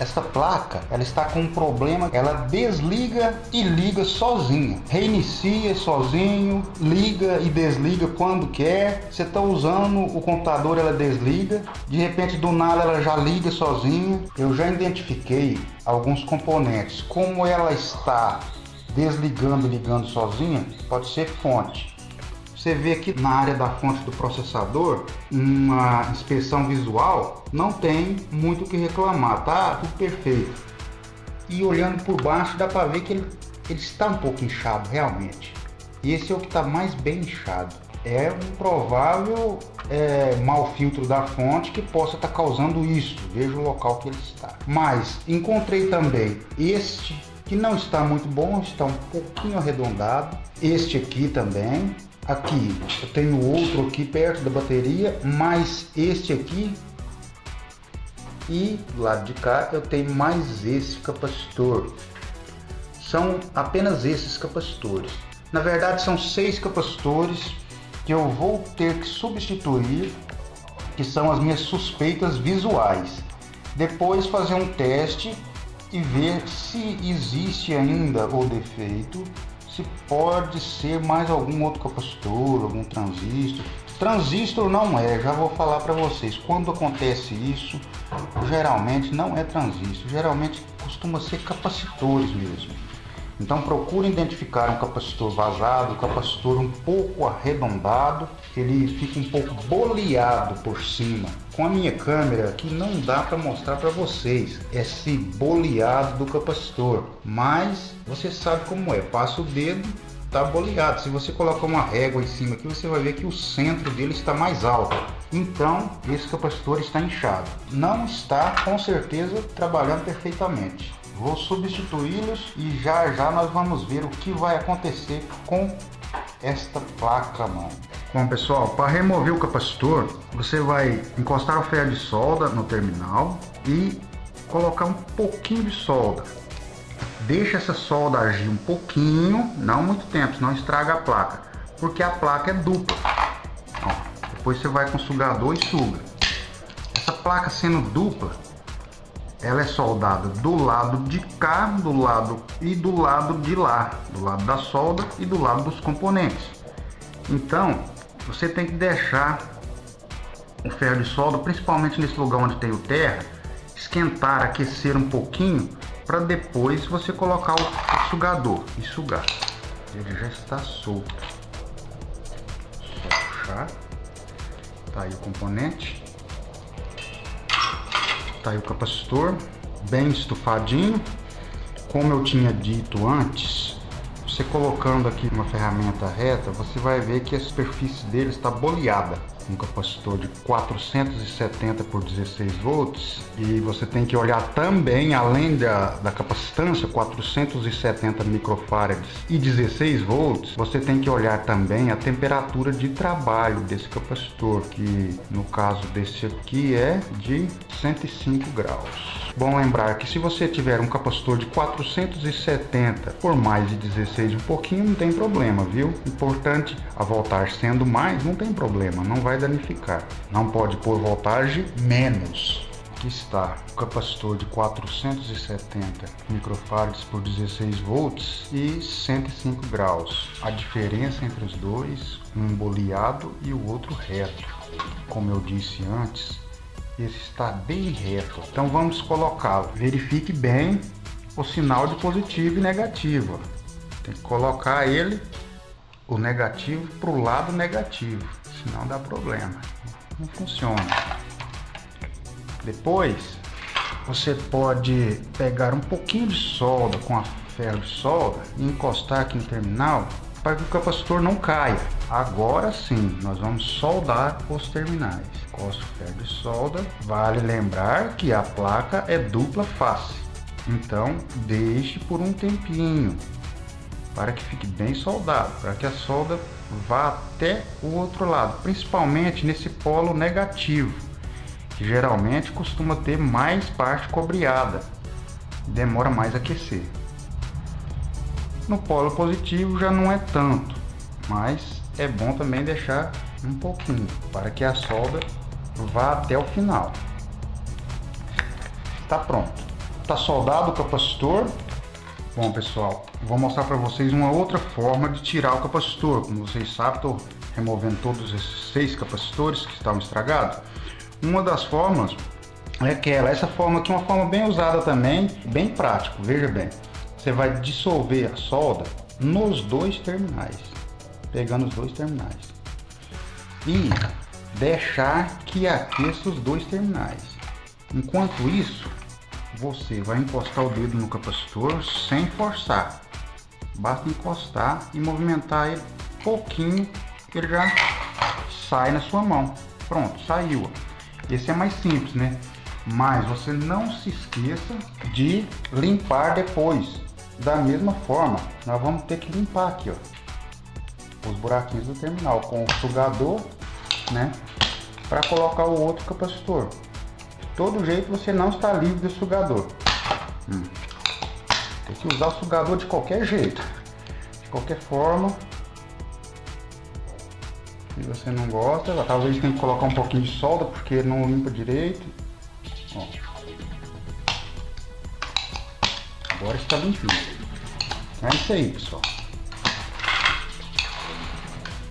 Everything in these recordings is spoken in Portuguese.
Essa placa, ela está com um problema, ela desliga e liga sozinha, reinicia sozinho, liga e desliga quando quer. Você está usando o computador, ela desliga, de repente do nada ela já liga sozinha. Eu já identifiquei alguns componentes. Como ela está desligando e ligando sozinha, pode ser fonte. Você vê aqui na área da fonte do processador, uma inspeção visual, não tem muito o que reclamar, tá tudo perfeito. E olhando por baixo dá para ver que ele está um pouco inchado realmente. E esse é o que está mais bem inchado. É um provável mau filtro da fonte que possa estar causando isso. Veja o local que ele está. Mas encontrei também este que não está muito bom, está um pouquinho arredondado. Este aqui também. Aqui eu tenho outro aqui perto da bateria, mais este aqui, e do lado de cá eu tenho mais esse capacitor. São apenas esses capacitores, na verdade são 6 capacitores que eu vou ter que substituir, que são as minhas suspeitas visuais. Depois fazer um teste e ver se existe ainda o defeito, se pode ser mais algum outro capacitor, algum transistor. Transistor não é, já vou falar para vocês. Quando acontece isso, geralmente não é transistor, geralmente costuma ser capacitores mesmo. Então procure identificar um capacitor vazado, um capacitor um pouco arredondado, ele fica um pouco boleado por cima. Com a minha câmera aqui não dá para mostrar para vocês esse boleado do capacitor, mas você sabe como é, passa o dedo, tá boleado. Se você colocar uma régua em cima aqui, você vai ver que o centro dele está mais alto. Então esse capacitor está inchado, não está com certeza trabalhando perfeitamente. Vou substituí-los e já nós vamos ver o que vai acontecer com esta placa, mano. Bom pessoal, para remover o capacitor, você vai encostar o ferro de solda no terminal e colocar um pouquinho de solda. Deixa essa solda agir um pouquinho, não muito tempo, senão estraga a placa, porque a placa é dupla. Ó, depois você vai com o sugador e suga. Essa placa sendo dupla, ela é soldada do lado de cá, do lado e do lado de lá, do lado da solda e do lado dos componentes. Então você tem que deixar o ferro de solda, principalmente nesse lugar onde tem o terra, esquentar, aquecer um pouquinho, para depois você colocar o sugador e sugar. Ele já está solto, só puxar. Tá aí o componente, tá aí o capacitor, bem estufadinho. Como eu tinha dito antes, você colocando aqui uma ferramenta reta, você vai ver que a superfície dele está boleada. Um capacitor de 470 por 16 volts, e você tem que olhar também, além da capacitância, 470 microfarads e 16 volts, você tem que olhar também a temperatura de trabalho desse capacitor, que no caso desse aqui é de 105 graus. Bom lembrar que se você tiver um capacitor de 470 por mais de 16 um pouquinho, não tem problema, viu? Importante, a voltagem sendo mais, não tem problema, não vai danificar. Não pode pôr voltagem menos. Aqui está o capacitor de 470 microfarads por 16 volts e 105 graus. A diferença entre os dois, um boleado e o outro reto. Como eu disse antes, esse está bem reto. Então vamos colocá-lo. Verifique bem o sinal de positivo e negativo. Tem que colocar ele, o negativo, para o lado negativo. Não dá problema, não funciona. Depois você pode pegar um pouquinho de solda com a ferro de solda e encostar aqui no terminal para que o capacitor não caia. Agora sim, nós vamos soldar os terminais. Encosta o ferro de solda. Vale lembrar que a placa é dupla face, então deixe por um tempinho para que fique bem soldado, para que a solda vá até o outro lado, principalmente nesse polo negativo, que geralmente costuma ter mais parte cobreada, demora mais a aquecer. No polo positivo já não é tanto, mas é bom também deixar um pouquinho, para que a solda vá até o final. Está pronto. Tá soldado o capacitor. Bom, pessoal, vou mostrar para vocês uma outra forma de tirar o capacitor. Como vocês sabem, estou removendo todos esses 6 capacitores que estavam estragados. Uma das formas é aquela, essa forma aqui é uma forma bem usada também, bem prática. Veja bem, você vai dissolver a solda nos 2 terminais, pegando os 2 terminais e deixar que aqueça os 2 terminais. Enquanto isso, você vai encostar o dedo no capacitor sem forçar, basta encostar e movimentar ele pouquinho que ele já sai na sua mão. Pronto, saiu. Esse é mais simples, né? Mas você não se esqueça de limpar depois. Da mesma forma, nós vamos ter que limpar aqui, ó, os buraquinhos do terminal com o sugador, né, para colocar o outro capacitor. Todo jeito você não está livre do sugador. Tem que usar o sugador de qualquer jeito, de qualquer forma. Se você não gosta, talvez tenha que colocar um pouquinho de solda porque não limpa direito. Ó. Agora está limpinho. É isso aí, pessoal.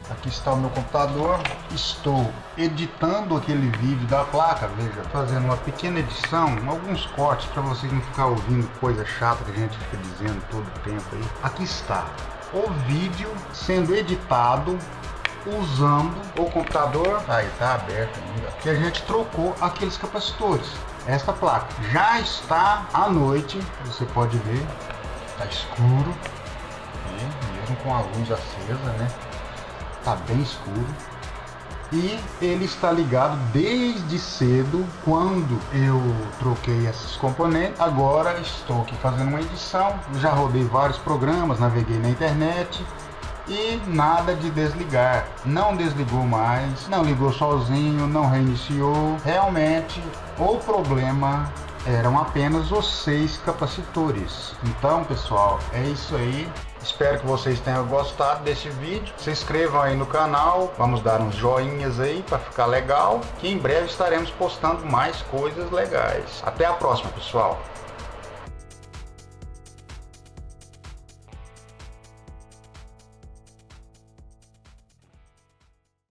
Aqui está o meu computador, estou editando aquele vídeo da placa, veja, fazendo uma pequena edição, alguns cortes para vocês não ficar ouvindo coisa chata que a gente fica dizendo todo o tempo aí. Aqui está o vídeo sendo editado usando o computador, aí tá aberto ainda, que a gente trocou aqueles capacitores. Esta placa já está à noite, você pode ver, tá escuro, e mesmo com a luz acesa, né? Tá bem escuro, e ele está ligado desde cedo. Quando eu troquei esses componentes, agora estou aqui fazendo uma edição, já rodei vários programas, naveguei na internet e nada de desligar, não desligou mais, não ligou sozinho, não reiniciou. Realmente o problema eram apenas os 6 capacitores. Então, pessoal, é isso aí. Espero que vocês tenham gostado desse vídeo. Se inscrevam aí no canal, vamos dar uns joinhas aí para ficar legal, que em breve estaremos postando mais coisas legais. Até a próxima, pessoal!